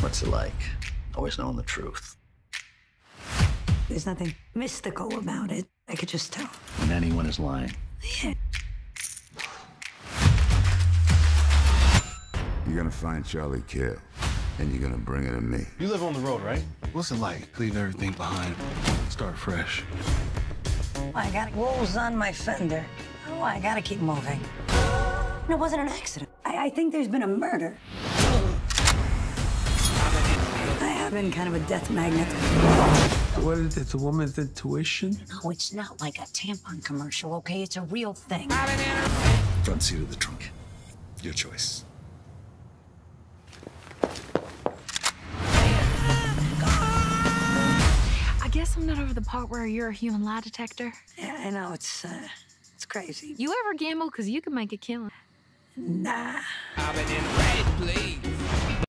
What's it like? Always knowing the truth. There's nothing mystical about it. I could just tell. When anyone is lying. Yeah. You're gonna find Charlie Kidd, and you're gonna bring it to me. You live on the road, right? What's it like? Leave everything behind. Start fresh. I got wolves on my fender. Oh, I gotta keep moving. It wasn't an accident. I think there's been a murder. I have been kind of a death magnet. What is it? It's a woman's intuition? No, it's not like a tampon commercial, okay? It's a real thing. Front seat of the trunk. Your choice. I guess I'm not over the part where you're a human lie detector. Yeah, I know. It's crazy. You ever gamble? Because you can make a killing. Nah. I've been in red, please.